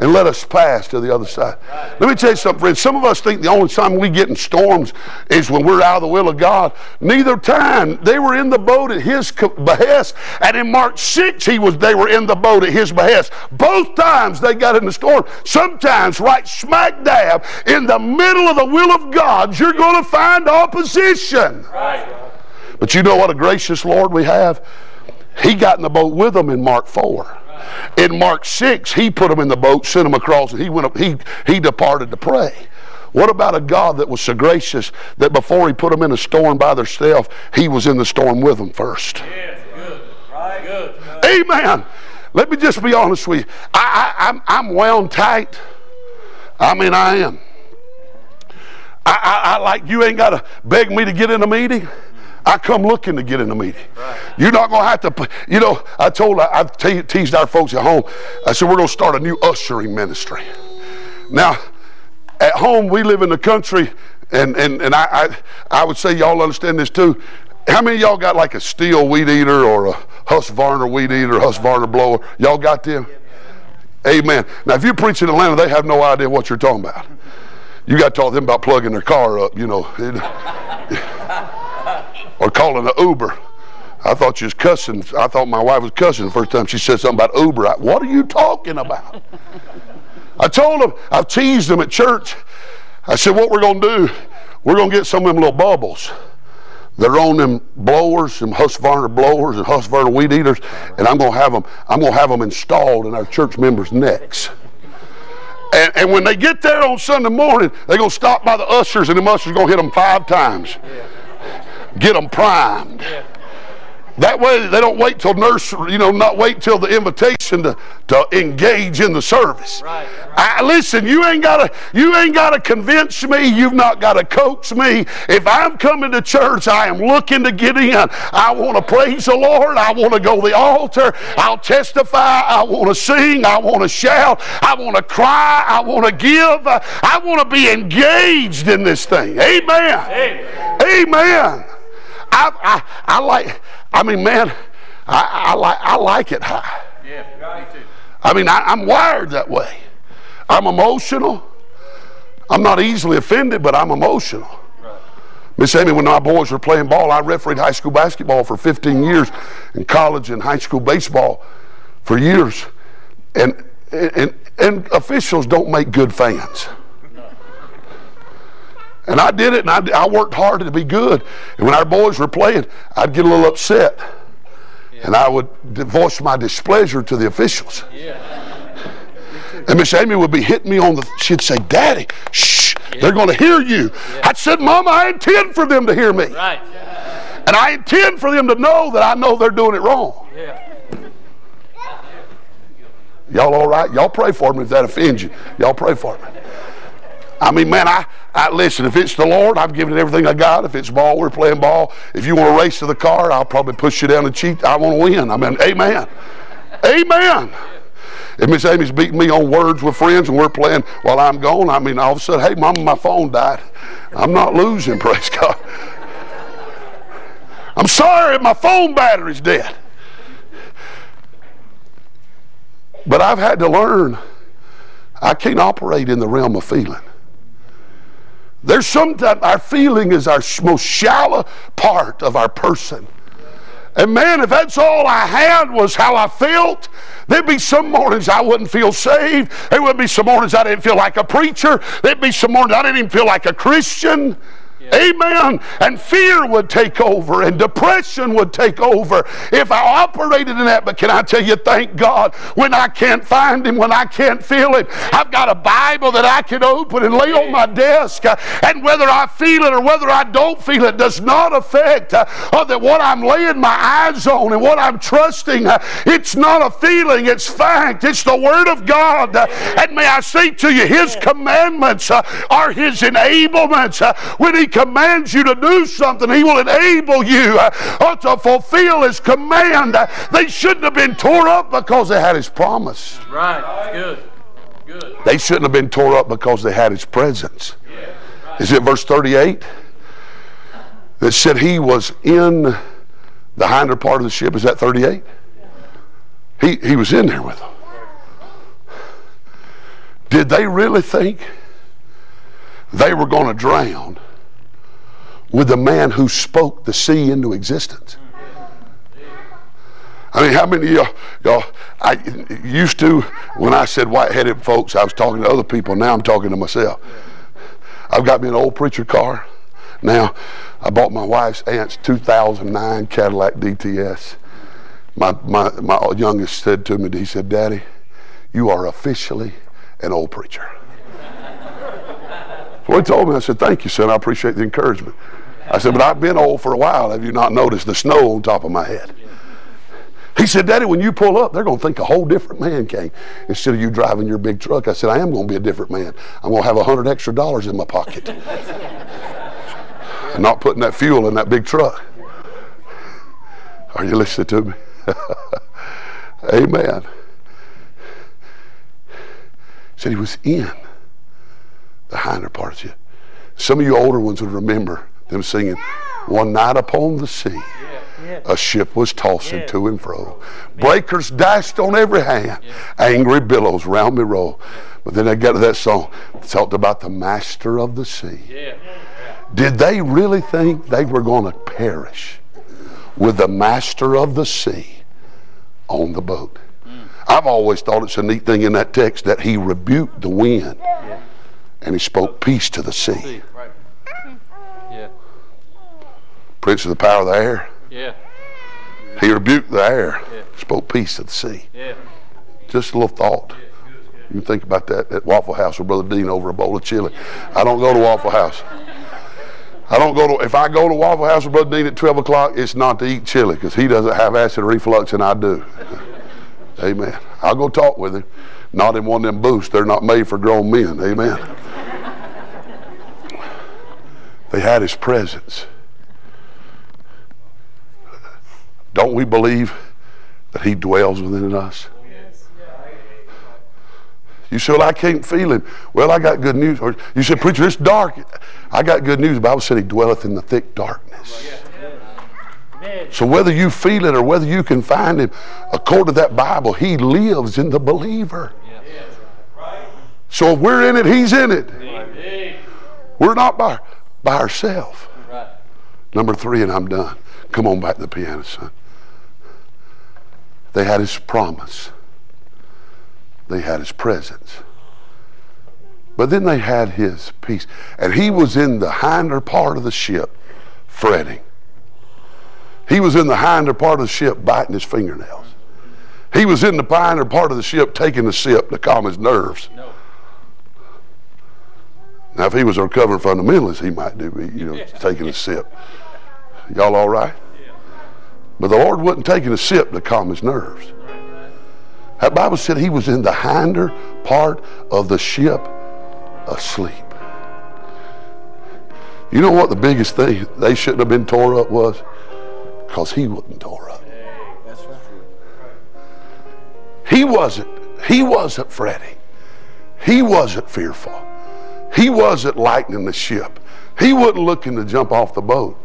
and let us pass to the other side? Right. Let me tell you something, friends. Some of us think the only time we get in storms is when we're out of the will of God. Neither time. They were in the boat at his behest. And in Mark six, he was, they were in the boat at his behest. Both times they got in the storm. Sometimes right smack dab in the middle of the will of God, you're going to find opposition. Right. But you know what a gracious Lord we have? He got in the boat with them in Mark four. In Mark six, he put them in the boat, sent them across, and he went up, he, he departed to pray. What about a God that was so gracious that before he put them in a storm by themselves, he was in the storm with them first? Yes, good. Right. Good. Amen. Let me just be honest with you. I, I, I'm, I'm wound tight. I mean, I am. I, I, I like you ain't got to beg me to get in a meeting. I come looking to get in the meeting. Right. You're not going to have to, you know, I told, I, I te teased our folks at home. I said, we're going to start a new ushering ministry. Now, at home, we live in the country, and, and, and I, I, I would say y'all understand this too. How many of y'all got like a steel weed eater or a Husqvarna weed eater, Husqvarna blower? Y'all got them? Amen. Now, if you preach in Atlanta, they have no idea what you're talking about. You got to talk to them about plugging their car up, you know. Or calling an Uber. I thought she was cussing. I thought my wife was cussing the first time she said something about Uber. I, what are you talking about? I told them, I teased them at church. I said, what we're going to do, we're going to get some of them little bubbles that are on them blowers, some Husqvarna blowers and Husqvarna weed eaters, and I'm going to have them, I'm going to have them installed in our church members' necks. And, and when they get there on Sunday morning, they're going to stop by the ushers, and the ushers are going to hit them five times. Yeah. Get them primed. That way they don't wait till nursery, you know, not wait till the invitation to, to engage in the service. Right, right. I, listen, you ain't gotta, you ain't gotta convince me. You've not gotta coax me. If I'm coming to church, I am looking to get in. I want to praise the Lord. I want to go to the altar. I'll testify. I want to sing. I want to shout. I want to cry. I want to give. I want to be engaged in this thing. Amen. Amen. Amen. I, I, I like, I mean, man, I, I, like, I like it high. Yeah, me too. I mean, I, I'm wired that way. I'm emotional. I'm not easily offended, but I'm emotional. Right. Miss Amy, when my boys were playing ball, I refereed high school basketball for fifteen years and college and high school baseball for years. And, and, and officials don't make good fans. And I did it, and I, I worked hard to be good. And when our boys were playing, I'd get a little upset. Yeah. And I would voice my displeasure to the officials. Yeah. And Miss Amy would be hitting me on the, she'd say, Daddy, shh, yeah. They're going to hear you. Yeah. I said, Mama, I intend for them to hear me. Right. Yeah. And I intend for them to know that I know they're doing it wrong. Yeah. Y'all all right? Y'all pray for me if that offends you. Y'all pray for me. I mean, man, I, I listen, if it's the Lord, I've given it everything I got. If it's ball, we're playing ball. If you want to race to the car, I'll probably push you down and cheat. I want to win. I mean, amen. Amen. If Miss Amy's beating me on words with friends and we're playing while I'm gone, I mean, all of a sudden, hey, Mama, my phone died. I'm not losing, praise God. I'm sorry if my phone battery's dead. But I've had to learn I can't operate in the realm of feeling. There's sometimes our feeling is our most shallow part of our person. And man, if that's all I had was how I felt, there'd be some mornings I wouldn't feel saved. There would be some mornings I didn't feel like a preacher. There'd be some mornings I didn't even feel like a Christian. Amen. And fear would take over, and depression would take over if I operated in that. But can I tell you, thank God, when I can't find Him, when I can't feel Him, I've got a Bible that I can open and lay on my desk. And whether I feel it or whether I don't feel it does not affect uh, that what I'm laying my eyes on and what I'm trusting. Uh, it's not a feeling, it's fact. It's the Word of God. Uh, and may I say to you, His commandments uh, are His enablements. Uh, when He commands you to do something, He will enable you uh, to fulfill His command. Uh, they shouldn't have been tore up because they had His promise. Right. Good. Good. They shouldn't have been tore up because they had His presence. Yeah. Right. Is it verse thirty-eight that said He was in the hinder part of the ship? Is that thirty-eight? He, he was in there with them. Did they really think they were going to drown with the man who spoke the sea into existence? I mean, how many of y'all, I used to, when I said white-headed folks, I was talking to other people. Now I'm talking to myself. I've got me an old preacher car. Now, I bought my wife's aunt's two thousand nine Cadillac D T S. My, my, my youngest said to me, he said, "Daddy, you are officially an old preacher." Well, he told me, I said, "Thank you, son. I appreciate the encouragement." I said, "But I've been old for a while. Have you not noticed the snow on top of my head?" He said, "Daddy, when you pull up, they're going to think a whole different man came instead of you driving your big truck." I said, "I am going to be a different man. I'm going to have a hundred extra dollars in my pocket. I'm not putting that fuel in that big truck." Are you listening to me? Amen. He said he was in the hinder parts. Yeah. Some of you older ones would remember them singing, "One night upon the sea, a ship was tossing to and fro. Breakers dashed on every hand. Angry billows round me roll." But then I got to that song. It talked about the master of the sea. Did they really think they were going to perish with the master of the sea on the boat? I've always thought it's a neat thing in that text that he rebuked the wind. And he spoke peace to the sea. Right. Yeah. Prince of the power of the air. Yeah. He rebuked the air. Yeah. Spoke peace to the sea. Yeah. Just a little thought. Yeah. Good, good. You can think about that at Waffle House with Brother Dean over a bowl of chili. Yeah. I don't go to Waffle House. I don't go to. If I go to Waffle House with Brother Dean at twelve o'clock, it's not to eat chili because he doesn't have acid reflux and I do. Amen. I'll go talk with him. Not in one of them booths. They're not made for grown men. Amen. They had his presence. Don't we believe that he dwells within us? You say, "Well, I can't feel him." Well, I got good news. Or you say, "Preacher, it's dark." I got good news. The Bible said he dwelleth in the thick darkness. So whether you feel it or whether you can find him, according to that Bible, he lives in the believer. So if we're in it, he's in it. We're not by, by ourselves. Number three, and I'm done. Come on back to the piano, son. They had his promise. They had his presence. But then they had his peace. And he was in the hinder part of the ship, fretting. He was in the hinder part of the ship biting his fingernails. He was in the hinder part of the ship taking a sip to calm his nerves. No. Now, if he was a recovering fundamentalist, he might do, you know, taking a sip. Y'all all right? Yeah. But the Lord wasn't taking a sip to calm his nerves. That Bible said he was in the hinder part of the ship asleep. You know what the biggest thing they shouldn't have been tore up was? Because he wasn't tore up. He wasn't, he wasn't fretting. He wasn't fearful. He wasn't lightening the ship. He wasn't looking to jump off the boat.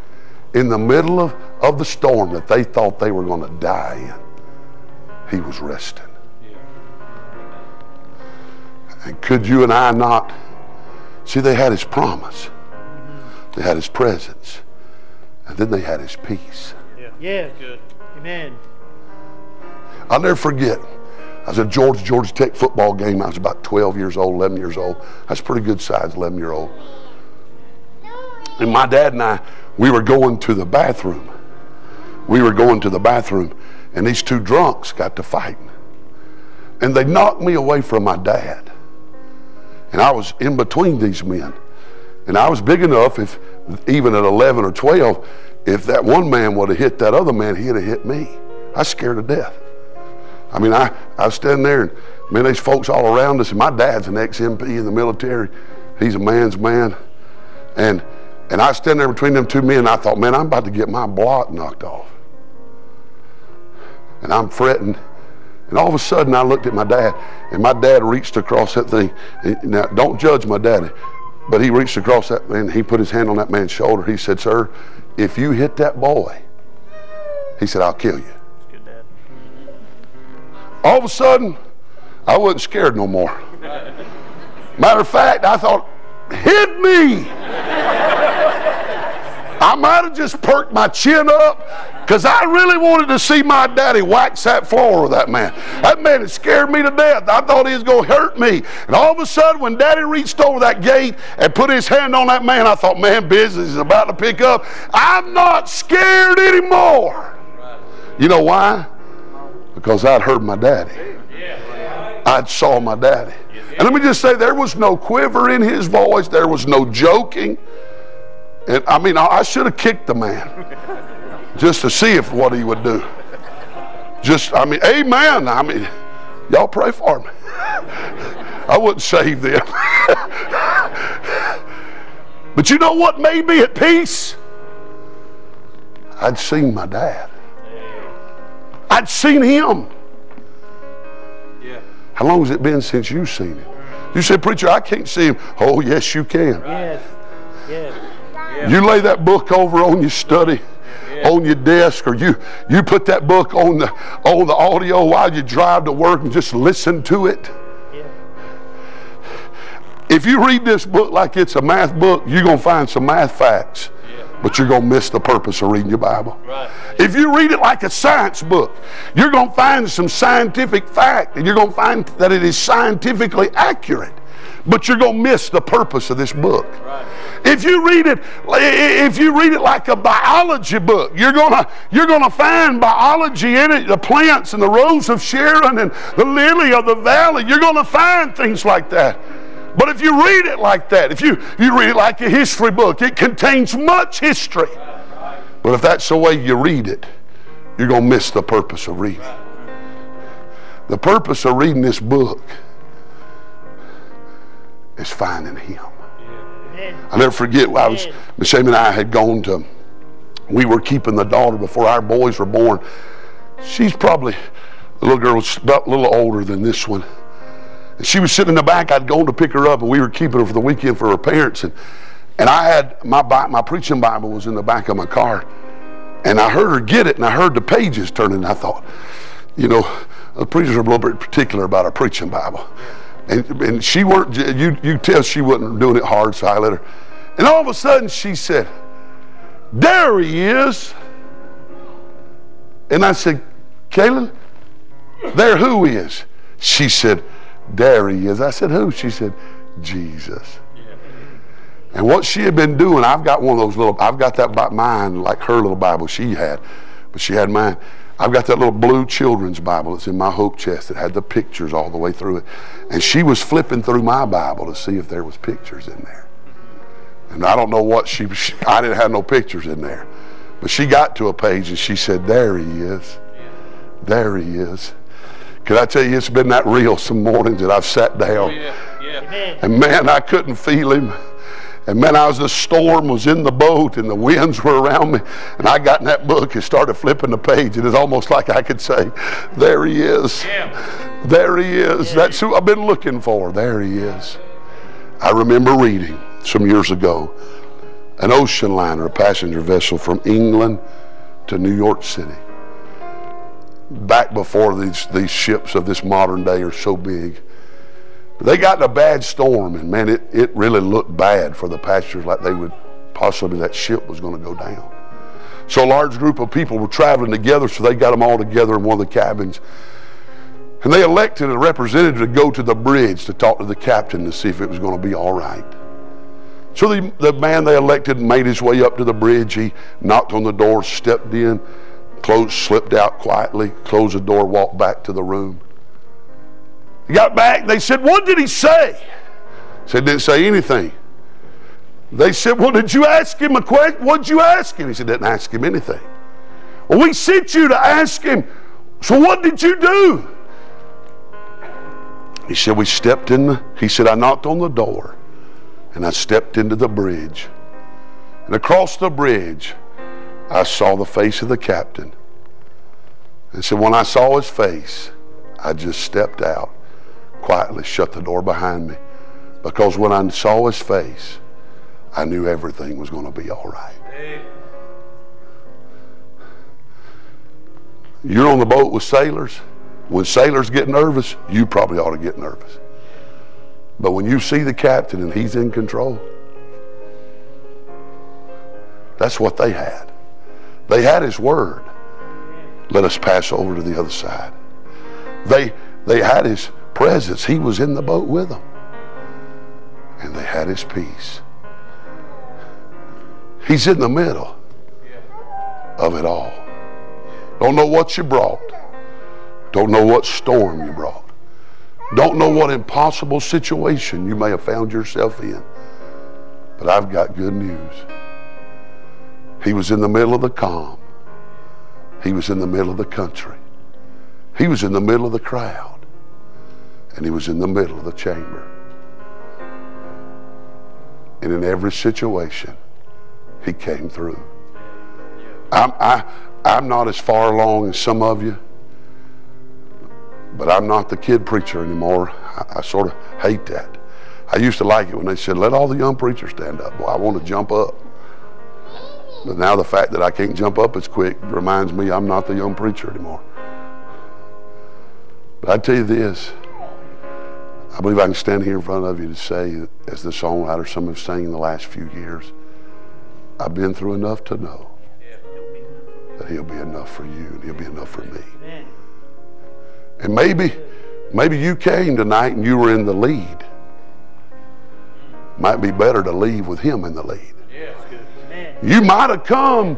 In the middle of, of the storm that they thought they were going to die in, he was resting. And could you and I not? See, they had his promise. They had his presence. And then they had his peace. Yeah. Yes. Good. Amen. I'll never forget. I was at a Georgia, Georgia Tech football game. I was about twelve years old, eleven years old. I was pretty good size, eleven year old. And my dad and I, we were going to the bathroom. We were going to the bathroom. And these two drunks got to fighting. And they knocked me away from my dad. And I was in between these men. And I was big enough, if even at eleven or twelve, if that one man would have hit that other man, he'd have hit me. I was scared to death. I mean, I, I was standing there, and man, there's folks all around us, and my dad's an ex M P in the military. He's a man's man. And, and I was standing there between them two men, and I thought, man, I'm about to get my block knocked off. And I'm fretting. And all of a sudden, I looked at my dad, and my dad reached across that thing. Now, don't judge my daddy, but he reached across that, and he put his hand on that man's shoulder. He said, sir, if you hit that boy, he said, I'll kill you. That's good, Dad. All of a sudden, I wasn't scared no more. Matter of fact, I thought, hit me. I might have just perked my chin up, because I really wanted to see my daddy wax that floor with that man. That man had scared me to death. I thought he was going to hurt me. And all of a sudden, when daddy reached over that gate and put his hand on that man, I thought, man, business is about to pick up. I'm not scared anymore. You know why? Because I'd heard my daddy. I'd saw my daddy. And let me just say, there was no quiver in his voice. There was no joking. And I mean, I should have kicked the man. Just to see if what he would do. Just, I mean, amen. I mean, y'all pray for me. I wouldn't save them. But you know what made me at peace? I'd seen my dad. I'd seen him. Yeah. How long has it been since you've seen him? You said, preacher, I can't see him. Oh, yes, you can. Yes. Yes. You lay that book over on your study. On your desk, or you you put that book on the on the audio while you drive to work and just listen to it. Yeah. If you read this book like it's a math book, you're gonna find some math facts, yeah. But you're gonna miss the purpose of reading your Bible. Right. Yeah. If you read it like a science book, you're gonna find some scientific fact, and you're gonna find that it is scientifically accurate. But you're going to miss the purpose of this book. Right. If you read it, if you read it like a biology book, you're going to you're going to find biology in it, the plants and the rose of Sharon and the lily of the valley. You're going to find things like that. But if you read it like that, if you, you read it like a history book, it contains much history. Right, right. But if that's the way you read it, you're going to miss the purpose of reading. Right. The purpose of reading this book is finding him. Yeah. I'll never forget, I was, Miss Shane and I had gone to, we were keeping the daughter before our boys were born. She's probably, the little girl was about a little older than this one. And she was sitting in the back. I'd gone to pick her up, and we were keeping her for the weekend for her parents. And, and I had, my, my preaching Bible was in the back of my car. And I heard her get it, and I heard the pages turning, and I thought, you know, the preachers are a little bit particular about our preaching Bible. And, and she weren't, you, you tell she wasn't doing it hard, so I let her. And all of a sudden she said, there he is. And I said, Kaylin, there who is? She said, there he is. I said, who? She said, Jesus. Yeah. And what she had been doing, I've got one of those little, I've got that by mine, like her little Bible she had, but she had mine. I've got that little blue children's Bible that's in my hope chest that had the pictures all the way through it. And she was flipping through my Bible to see if there was pictures in there. And I don't know what she, she I didn't have no pictures in there. But she got to a page and she said, there he is. There he is. Could I tell you, it's been that real some mornings that I've sat down. Oh, yeah. Yeah. And man, I couldn't feel him. And man, I was, the storm was in the boat and the winds were around me. And I got in that book and started flipping the page. And it's almost like I could say, there he is. Yeah. There he is. Yeah. That's who I've been looking for. There he is. I remember reading some years ago, an ocean liner, a passenger vessel from England to New York City. Back before these, these ships of this modern day are so big. They got in a bad storm, and man, it, it really looked bad for the passengers, like they would possibly that ship was going to go down. So a large group of people were traveling together, so they got them all together in one of the cabins. And they elected a representative to go to the bridge to talk to the captain to see if it was going to be all right. So the, the man they elected made his way up to the bridge. He knocked on the door, stepped in, closed, slipped out quietly, closed the door, walked back to the room. He got back. They said, "What did he say?" He said, "Didn't say anything." They said, "Well, did you ask him a question? What did you ask him?" He said, "Didn't ask him anything." "Well, we sent you to ask him. So what did you do?" He said, "We stepped in. The, he said, I knocked on the door, and I stepped into the bridge. And across the bridge, I saw the face of the captain. And so when I saw his face, I just stepped out, quietly shut the door behind me. Because when I saw his face, I knew everything was going to be all right." Hey. You're on the boat with sailors. When sailors get nervous, you probably ought to get nervous. But when you see the captain and he's in control, that's what they had. They had his word. Let us pass over to the other side. They, they had his presence. He was in the boat with them. And they had his peace. He's in the middle of it all. Don't know what you brought. Don't know what storm you brought. Don't know what impossible situation you may have found yourself in. But I've got good news. He was in the middle of the calm. He was in the middle of the country. He was in the middle of the crowd. And he was in the middle of the chamber. And in every situation, he came through. I'm, I, I'm not as far along as some of you, but I'm not the kid preacher anymore. I, I sort of hate that. I used to like it when they said, "Let all the young preachers stand up." Boy, I want to jump up. But now the fact that I can't jump up as quick reminds me I'm not the young preacher anymore. But I tell you this, I believe I can stand here in front of you to say, as the songwriter some have sang in the last few years, I've been through enough to know that he'll be enough for you and he'll be enough for me. And maybe, maybe you came tonight and you were in the lead. Might be better to leave with him in the lead. You might have come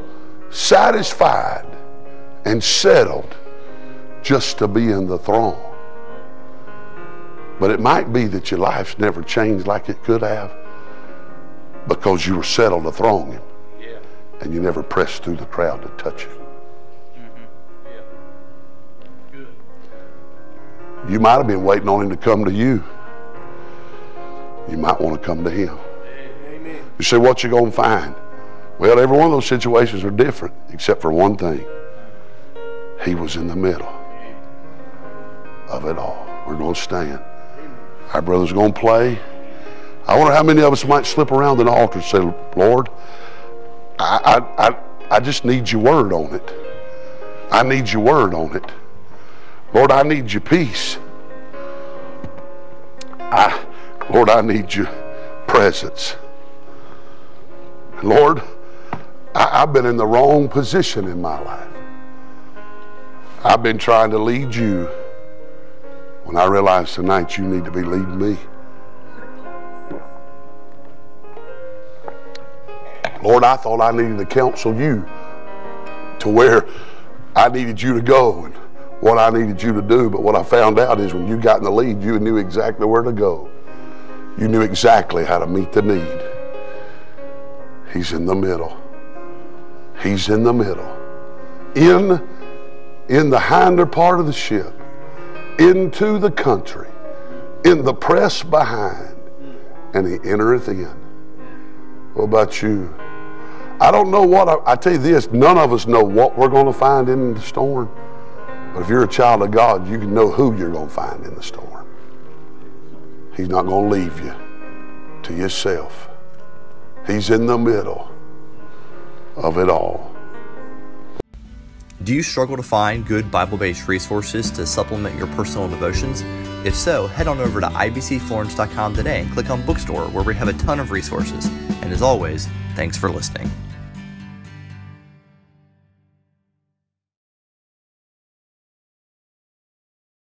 satisfied and settled just to be in the throng. But it might be that your life's never changed like it could have, because you were settled to throng him, yeah, and you never pressed through the crowd to touch him. Mm-hmm. Yeah. Good. You might have been waiting on him to come to you. You might want to come to him. Amen. You say, "What you gonna find?" Well, every one of those situations are different, except for one thing. He was in the middle of it all. We're gonna stand. Our brother's gonna play. I wonder how many of us might slip around an altar and say, "Lord, I, I, I, I just need your word on it. I need your word on it. Lord, I need your peace. I, Lord, I need your presence. Lord, I, I've been in the wrong position in my life. I've been trying to lead you when I realized tonight you need to be leading me. Lord, I thought I needed to counsel you to where I needed you to go and what I needed you to do. But what I found out is when you got in the lead, you knew exactly where to go. You knew exactly how to meet the need." He's in the middle. He's in the middle. In, in the hinder part of the ship, into the country, in the press behind, and he entereth in. What about you? I don't know what, I, I tell you this, none of us know what we're going to find in the storm. But if you're a child of God, you can know who you're going to find in the storm. He's not going to leave you to yourself. He's in the middle of it all. Do you struggle to find good Bible-based resources to supplement your personal devotions? If so, head on over to I B C Florence dot com today and click on Bookstore, where we have a ton of resources. And as always, thanks for listening.